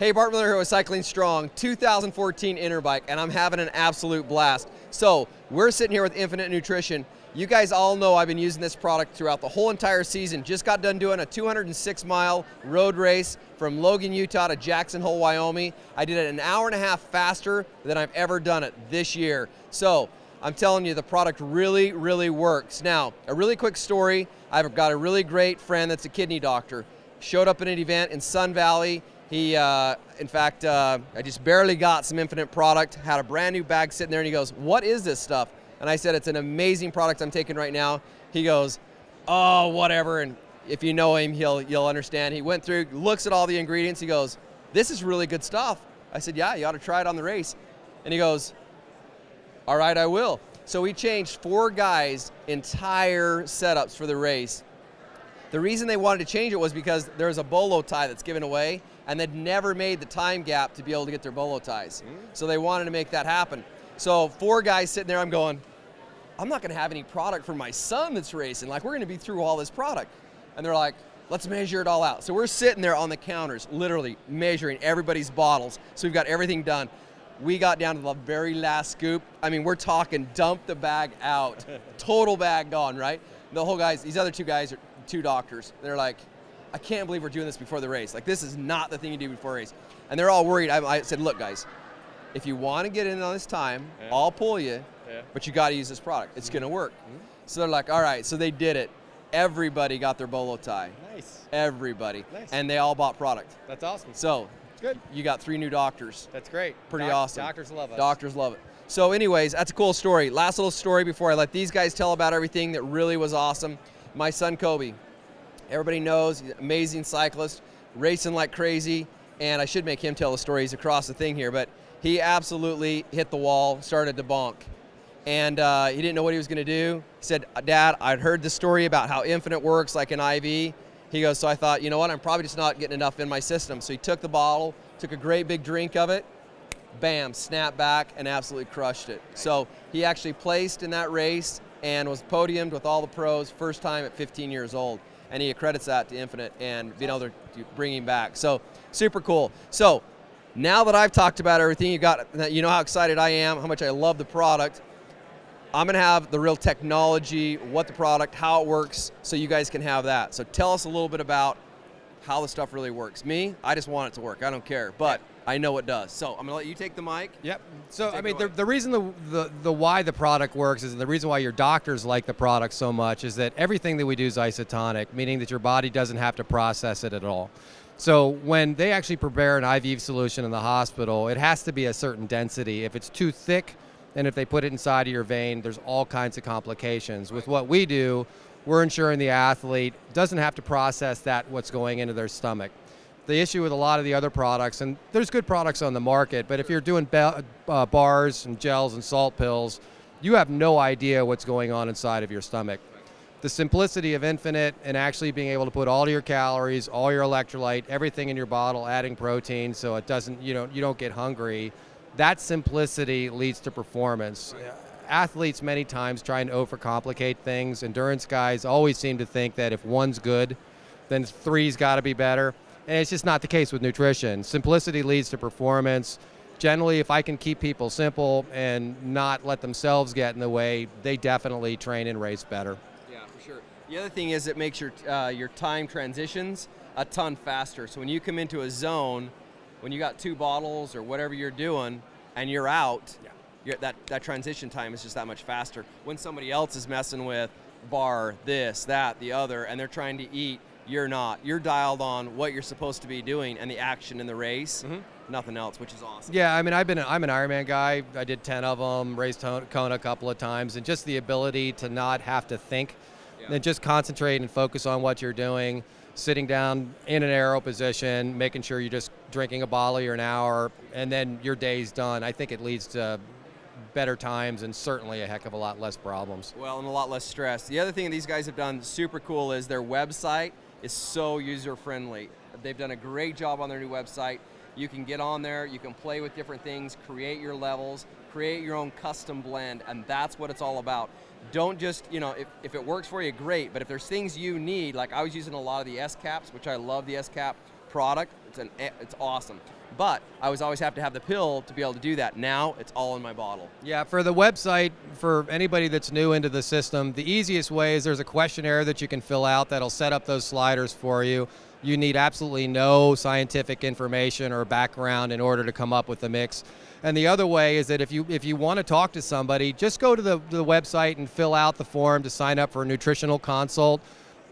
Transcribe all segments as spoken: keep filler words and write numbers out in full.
Hey, Bart Miller here with Cycling Strong two thousand fourteen Interbike, and I'm having an absolute blast. So we're sitting here with Infinit Nutrition. You guys all know I've been using this product throughout the whole entire season. Just got done doing a two hundred six mile road race from Logan, Utah to Jackson Hole, Wyoming. I did it an hour and a half faster than I've ever done it this year. So I'm telling you, the product really, really works. Now, a really quick story. I've got a really great friend that's a kidney doctor. Showed up at an event in Sun Valley. He, uh, in fact, uh, I just barely got some Infinit product, had a brand new bag sitting there, and he goes, "What is this stuff?" And I said, "It's an amazing product I'm taking right now." He goes, "Oh, whatever." And if you know him, he'll, you'll understand. He went through, looks at all the ingredients. He goes, "This is really good stuff." I said, "Yeah, you ought to try it on the race." And he goes, "All right, I will." So we changed four guys' entire setups for the race. The reason they wanted to change it was because there's a bolo tie that's given away, and they'd never made the time gap to be able to get their bolo ties. Mm-hmm. So they wanted to make that happen. So four guys sitting there, I'm going, I'm not gonna have any product for my son that's racing. Like, we're gonna be through all this product. And they're like, let's measure it all out. So we're sitting there on the counters, literally measuring everybody's bottles. So we've got everything done. We got down to the very last scoop. I mean, we're talking dump the bag out. Total bag gone, right? The whole guys, these other two guys are two doctors. They're like, I can't believe we're doing this before the race. Like, this is not the thing you do before a race. And they're all worried. I, I said, look, guys, if you want to get in on this time, yeah. I'll pull you, yeah. But you got to use this product. It's mm-hmm. going to work. Mm-hmm. So they're like, all right. So they did it. Everybody got their bolo tie. Nice. Everybody. Nice. And they all bought product. That's awesome. So good. You got three new doctors. That's great. Pretty Doc awesome. Doctors love us. Doctors love it. So anyways, that's a cool story. Last little story before I let these guys tell about everything that really was awesome. My son, Kobe. Everybody knows, he's an amazing cyclist, racing like crazy, and I should make him tell the stories across the thing here, but he absolutely hit the wall, started to bonk, and uh, he didn't know what he was going to do. He said, "Dad, I'd heard the story about how Infinit works like an I V. He goes, "So I thought, you know what, I'm probably just not getting enough in my system." So he took the bottle, took a great big drink of it, bam, snapped back, and absolutely crushed it. So he actually placed in that race and was podiumed with all the pros, first time at fifteen years old. And he accredits that to Infinit and being able to bring him back. So super cool. So now that I've talked about everything, you got, you know how excited I am, how much I love the product. I'm gonna have the real technology, what the product, how it works, so you guys can have that. So tell us a little bit about how the stuff really works. Me, I just want it to work. I don't care, but I know it does. So I'm gonna let you take the mic. Yep. So I mean, the, the reason the, the the why the product works is, and the reason why your doctors like the product so much is that everything that we do is isotonic, meaning that your body doesn't have to process it at all. So when they actually prepare an I V solution in the hospital, it has to be a certain density. If it's too thick, and if they put it inside of your vein, there's all kinds of complications. With what we do, we're ensuring the athlete doesn't have to process that what's going into their stomach. The issue with a lot of the other products, and there's good products on the market, but if you're doing uh, bars and gels and salt pills, you have no idea what's going on inside of your stomach. The simplicity of Infinit and actually being able to put all your calories, all your electrolyte, everything in your bottle, adding protein so it doesn't, you know, you don't get hungry. That simplicity leads to performance. Yeah. Athletes many times try and overcomplicate things. Endurance guys always seem to think that if one's good, then three's got to be better. And it's just not the case with nutrition. Simplicity leads to performance. Generally, if I can keep people simple and not let themselves get in the way, they definitely train and race better. Yeah, for sure. The other thing is it makes your, uh, your time transitions a ton faster. So when you come into a zone, when you got two bottles or whatever you're doing and you're out, yeah. you're, that, that transition time is just that much faster. When somebody else is messing with bar, this, that, the other, and they're trying to eat, you're not. You're dialed on what you're supposed to be doing and the action in the race, mm-hmm. nothing else, which is awesome. Yeah, I mean, I've been, I'm an Ironman guy. I did ten of them, raced Kona a couple of times, and just the ability to not have to think yeah. and just concentrate and focus on what you're doing, sitting down in an aero position, making sure you're just drinking a bottle or an hour, and then your day's done. I think it leads to better times and certainly a heck of a lot less problems. Well, and a lot less stress. The other thing these guys have done super cool is their website is so user-friendly. They've done a great job on their new website. You can get on there, you can play with different things, create your levels, create your own custom blend, and that's what it's all about. Don't just, you know, if, if it works for you, great, but if there's things you need, like I was using a lot of the S-caps, which I love the S-cap product, It's an it's awesome. But I was always have to have the pill to be able to do that. Now it's all in my bottle. Yeah, for the website, for anybody that's new into the system, the easiest way is there's a questionnaire that you can fill out that'll set up those sliders for you. You need absolutely no scientific information or background in order to come up with the mix. And the other way is that if you if you want to talk to somebody, just go to the, the website and fill out the form to sign up for a nutritional consult.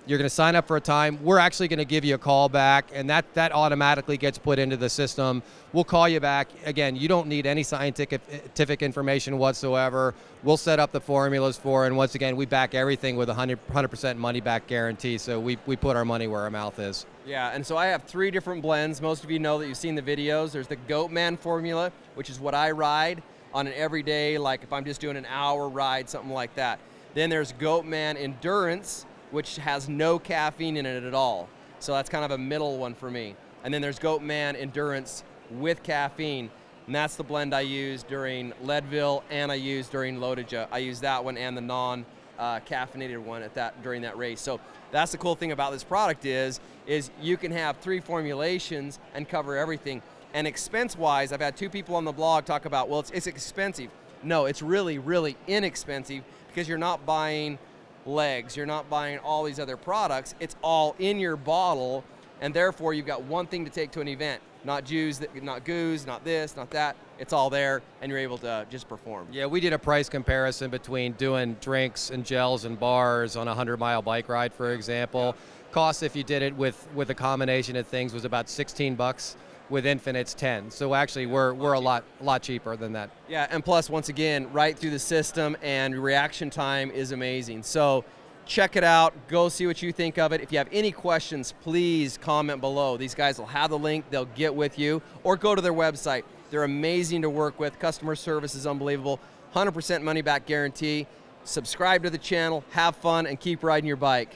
You're going to sign up for a time. We're actually going to give you a call back, and that, that automatically gets put into the system. We'll call you back. Again, you don't need any scientific information whatsoever. We'll set up the formulas for, and once again, we back everything with a one hundred percent money-back guarantee, so we, we put our money where our mouth is. Yeah, and so I have three different blends. Most of you know that you've seen the videos. There's the Goatman formula, which is what I ride on an everyday, like if I'm just doing an hour ride, something like that. Then there's Goatman Endurance, which has no caffeine in it at all. So that's kind of a middle one for me. And then there's Goatman Endurance with caffeine, and that's the blend I use during Leadville and I use during Lodoge. I use that one and the non-caffeinated uh, one at that during that race. So that's the cool thing about this product is, is you can have three formulations and cover everything. And expense-wise, I've had two people on the blog talk about, well, it's, it's expensive. No, it's really, really inexpensive because you're not buying legs, you're not buying all these other products, it's all in your bottle, and therefore you've got one thing to take to an event. Not juice, not goos, not this, not that, it's all there, and you're able to just perform. Yeah, we did a price comparison between doing drinks and gels and bars on a hundred mile bike ride, for example. Yeah. Cost, if you did it with, with a combination of things, was about sixteen bucks. With Infinit's ten, so actually we're we're a lot a lot cheaper than that. Yeah, and plus once again, right through the system, and reaction time is amazing. So check it out. Go see what you think of it. If you have any questions, please comment below. These guys will have the link. They'll get with you, or go to their website. They're amazing to work with. Customer service is unbelievable. one hundred percent money back guarantee. Subscribe to the channel. Have fun and keep riding your bike.